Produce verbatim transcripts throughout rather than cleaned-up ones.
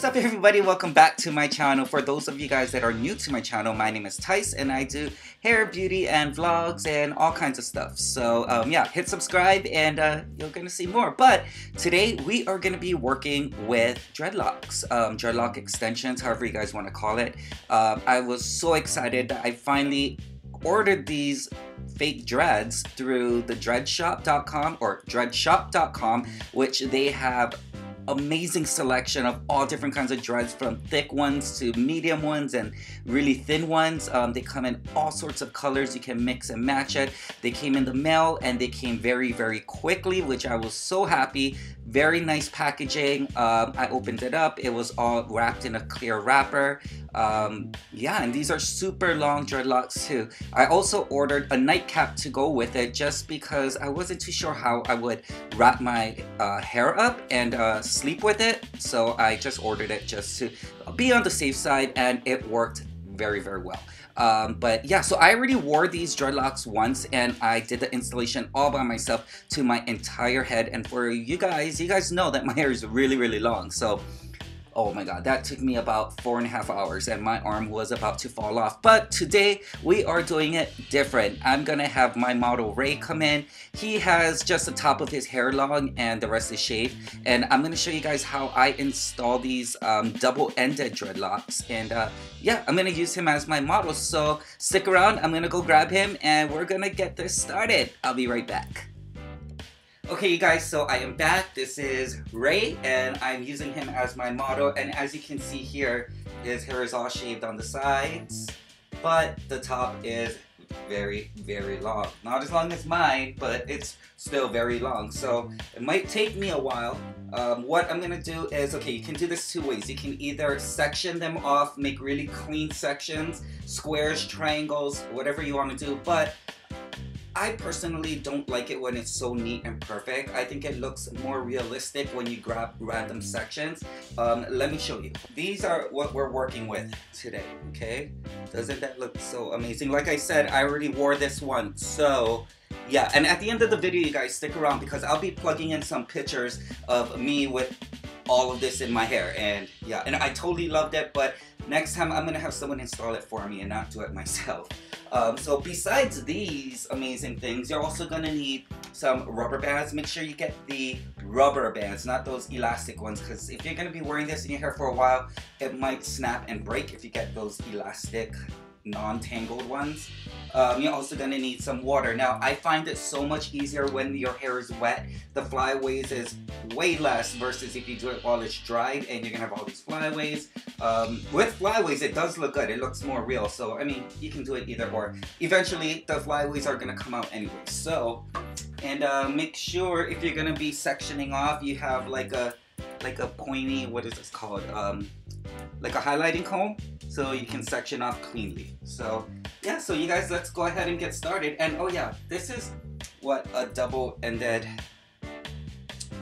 What's up, everybody? Welcome back to my channel. For those of you guys that are new to my channel, my name is Tyse and I do hair, beauty, and vlogs and all kinds of stuff. So um, yeah, hit subscribe and uh, you're gonna see more. But today we are gonna be working with dreadlocks, um, dreadlock extensions, however you guys want to call it. Uh, I was so excited that I finally ordered these fake dreads through the dreadshop dot com or dreadshop dot com, which they have amazing selection of all different kinds of dreads, from thick ones to medium ones and really thin ones. Um, they come in all sorts of colors. You can mix and match it. They came in the mail and they came very very quickly, which I was so happy. Very nice packaging. um, I opened it up. It was all wrapped in a clear wrapper. Um, yeah, and these are super long dreadlocks too. I also ordered a nightcap to go with it just because I wasn't too sure how I would wrap my uh, hair up and uh, sleep with it, so I just ordered it just to be on the safe side, and it worked very very well. Um, but yeah, so I already wore these dreadlocks once and I did the installation all by myself to my entire head. And for you guys, you guys know that my hair is really really long, so oh my god, that took me about four and a half hours and my arm was about to fall off. But today we are doing it different. I'm gonna have my model Ray come in. He has just the top of his hair long and the rest is shaved, and I'm gonna show you guys how I install these um, double-ended dreadlocks. And uh, yeah, I'm gonna use him as my model, so stick around. I'm gonna go grab him and we're gonna get this started. I'll be right back. Okay, you guys, so I am back. This is Ray and I'm using him as my model, and as you can see here, his hair is all shaved on the sides, but the top is very very long. Not as long as mine, but it's still very long, so it might take me a while. Um, what I'm gonna do is, okay, you can do this two ways. You can either section them off, make really clean sections, squares, triangles, whatever you want to do, but I personally don't like it when it's so neat and perfect. I think it looks more realistic when you grab random sections. Um, let me show you. These are what we're working with today, okay? Doesn't that look so amazing? Like I said, I already wore this one, so yeah. And at the end of the video, you guys stick around because I'll be plugging in some pictures of me with all of this in my hair. And yeah, and I totally loved it, but next time I'm gonna have someone install it for me and not do it myself. Um, so besides these amazing things, you're also going to need some rubber bands. Make sure you get the rubber bands, not those elastic ones, because if you're going to be wearing this in your hair for a while, it might snap and break if you get those elastic, non-tangled ones. Um, you're also going to need some water. Now, I find it so much easier when your hair is wet. The flyaways is way less versus if you do it while it's dried and you're going to have all these flyaways. Um, with flyaways, it does look good. It looks more real. So, I mean, you can do it either or. Eventually, the flyaways are going to come out anyway. So, and uh, make sure if you're going to be sectioning off, you have like a, like a pointy, what is this called? Um, like a highlighting comb, so you can section off cleanly. So yeah, so you guys, let's go ahead and get started. And oh yeah, this is what a double-ended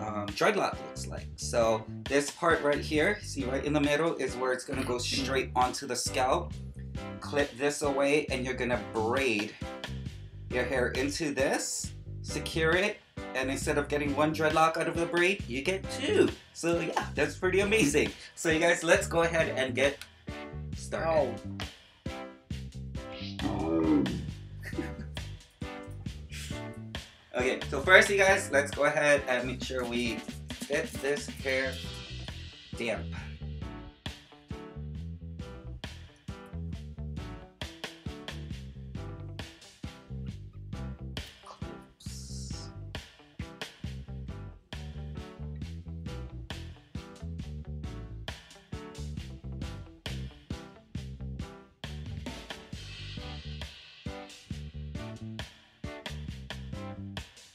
um, dreadlock looks like. So this part right here, see right in the middle, is where it's gonna go straight onto the scalp. Clip this away and you're gonna braid your hair into this, secure it, and instead of getting one dreadlock out of the braid, you get two. So yeah, that's pretty amazing. So you guys, let's go ahead and get started. Oh. Okay, so first you guys, let's go ahead and make sure we get this hair damp.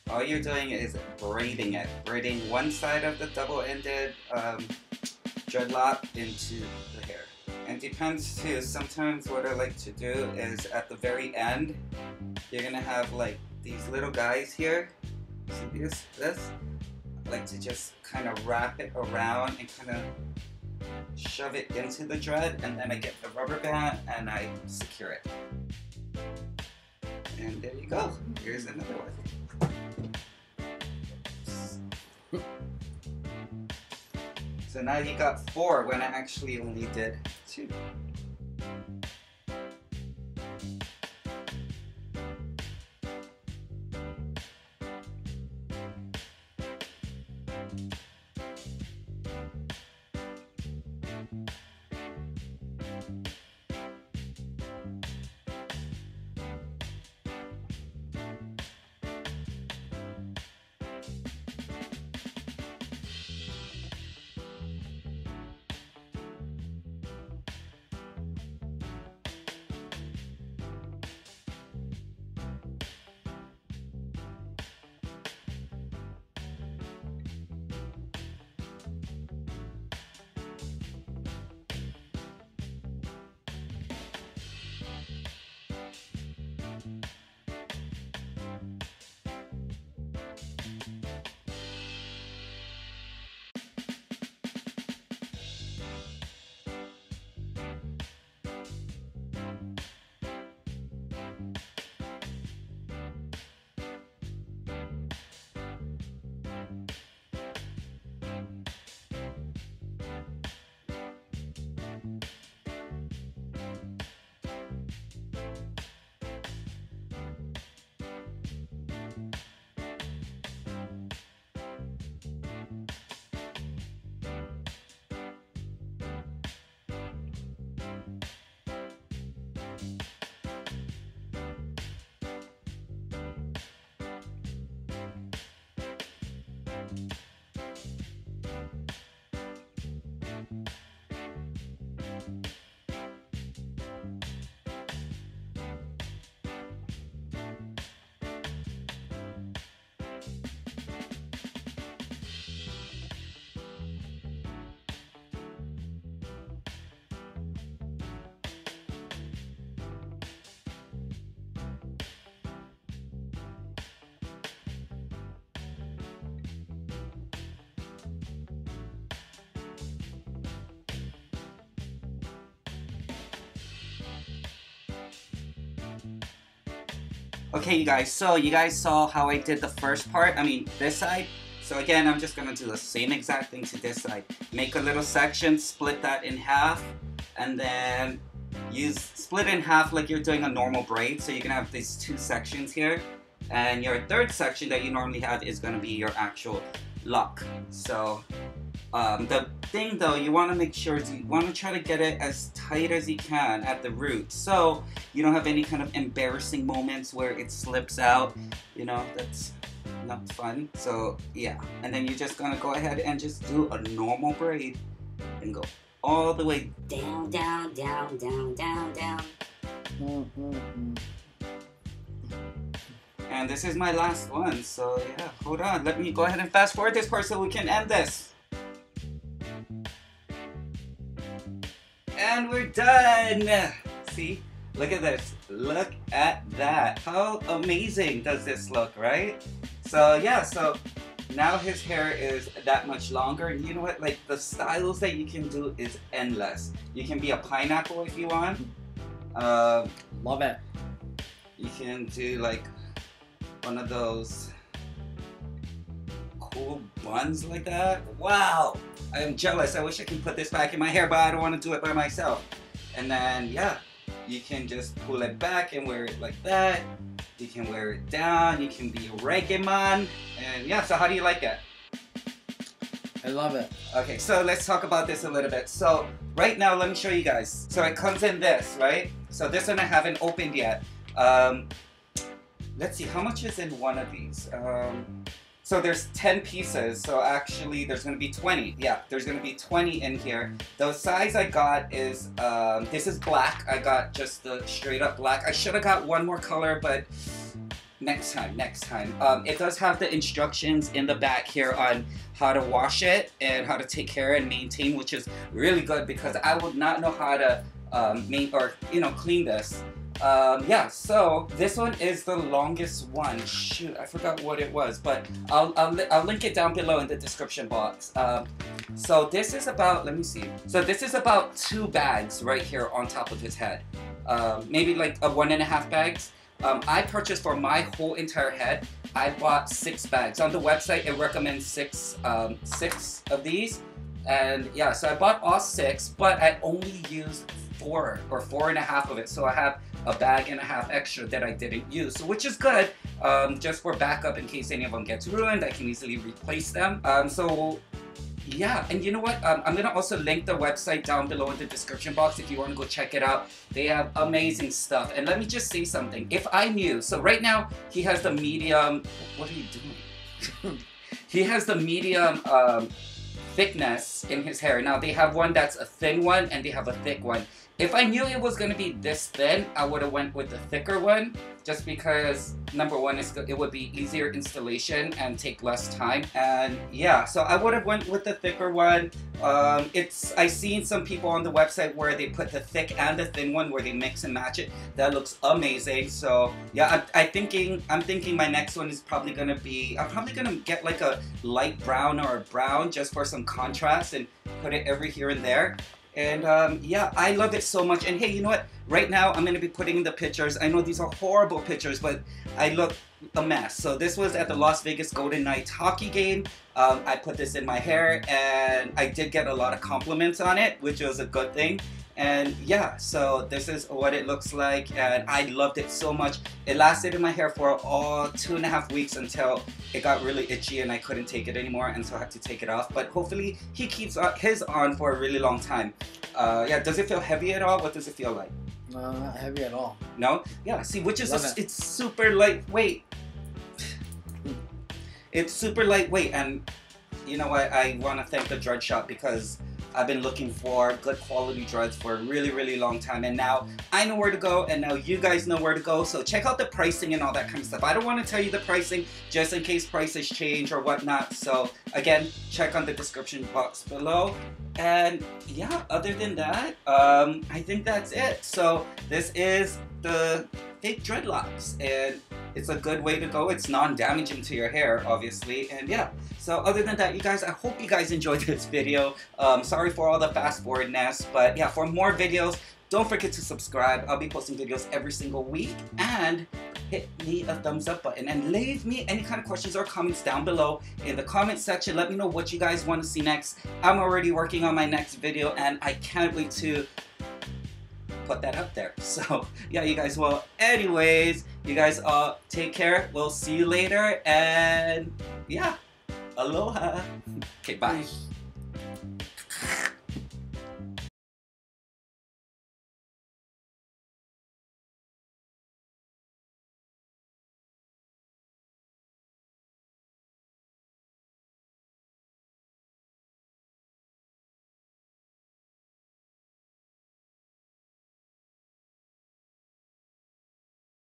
All you're doing is braiding it, braiding one side of the double-ended um, dreadlock into the hair. And depends too, sometimes what I like to do is at the very end, you're gonna have like these little guys here, see this, this? I like to just kind of wrap it around and kind of shove it into the dread, and then I get the rubber band and I secure it. And there you go, here's another one. So now he got four when I actually only did two. Okay, you guys, so you guys saw how I did the first part, I mean this side. So again, I'm just gonna do the same exact thing to this side. Make a little section, split that in half, and then use split in half like you're doing a normal braid. So you can have these two sections here, and your third section that you normally have is gonna be your actual lock. So um, the thing though, you want to make sure you want to try to get it as tight as you can at the root, so you don't have any kind of embarrassing moments where it slips out. You know, that's not fun. So yeah, and then you're just gonna go ahead and just do a normal braid and go all the way down, down, down, down, down, down. Mm-hmm. And this is my last one, so yeah, hold on. Let me go ahead and fast forward this part so we can end this. And we're done! See? Look at this. Look at that. How amazing does this look, right? So yeah, so now his hair is that much longer. And you know what? Like, the styles that you can do is endless. You can be a pineapple if you want. Uh, Love it. You can do like one of those cool buns like that. Wow! I am jealous. I wish I could put this back in my hair, but I don't want to do it by myself. And then, yeah, you can just pull it back and wear it like that. You can wear it down. You can be Regeman. And yeah, so how do you like it? I love it. Okay, so let's talk about this a little bit. So right now, let me show you guys. So it comes in this, right? So this one I haven't opened yet. Um, let's see, how much is in one of these? Um, So there's ten pieces, so actually there's going to be twenty. Yeah, there's going to be twenty in here. The size I got is, um, this is black. I got just the straight up black. I should have got one more color, but next time, next time. Um, it does have the instructions in the back here on how to wash it and how to take care and maintain, which is really good because I would not know how to um, make or, you know, clean this. Um, yeah, so this one is the longest one. Shoot, I forgot what it was, but I'll, I'll, li I'll link it down below in the description box. Um, so this is about, let me see. So this is about two bags right here on top of his head. Um, maybe like a one and a half bags. Um, I purchased for my whole entire head, I bought six bags. On the website, it recommends six, um, six of these. And yeah, so I bought all six, but I only used four or four and a half of it. So I have a bag and a half extra that I didn't use, so which is good, um, just for backup in case any of them gets ruined. I can easily replace them. Um, so yeah, and you know what? Um, I'm gonna also link the website down below in the description box if you wanna go check it out. They have amazing stuff. And let me just say something. If I knew, so right now he has the medium, what are you doing? He has the medium, um, thickness in his hair. Now they have one that's a thin one and they have a thick one. If I knew it was gonna be this thin, I would have went with the thicker one, just because number one, is it would be easier installation and take less time. And yeah, so I would have went with the thicker one. Um, it's I've seen some people on the website where they put the thick and the thin one, where they mix and match it. That looks amazing. So yeah, I, I thinking I'm thinking my next one is probably gonna be I'm probably gonna get like a light brown or a brown just for some contrast and put it every here and there. And um, yeah, I love it so much. And hey, you know what? Right now, I'm gonna be putting in the pictures. I know these are horrible pictures, but I look a mess. So this was at the Las Vegas Golden Knights hockey game. Um, I put this in my hair and I did get a lot of compliments on it, which was a good thing. And yeah, so this is what it looks like, and I loved it so much. It lasted in my hair for all two and a half weeks until it got really itchy and I couldn't take it anymore, and so I had to take it off. But hopefully he keeps his on for a really long time. Uh, yeah, does it feel heavy at all? What does it feel like? No, not heavy at all. No? Yeah, see, which is, a, it. it's super lightweight. It's super lightweight, and you know what, I, I want to thank the Dread Shop, because I've been looking for good quality dreads for a really, really long time, and now I know where to go, and now you guys know where to go. So check out the pricing and all that kind of stuff. I don't want to tell you the pricing just in case prices change or whatnot. So again, check on the description box below. And yeah, other than that, um, I think that's it. So this is the fake dreadlocks, and it's a good way to go. It's non-damaging to your hair, obviously. And yeah, so other than that, you guys, I hope you guys enjoyed this video. Um, sorry for all the fast forwardness, but yeah, for more videos, don't forget to subscribe. I'll be posting videos every single week, and hit me a thumbs up button, and leave me any kind of questions or comments down below in the comment section. Let me know what you guys want to see next. I'm already working on my next video, and I can't wait to put that up there. So yeah, you guys, well, anyways, you guys all take care. We'll see you later, and yeah, aloha. Okay, bye.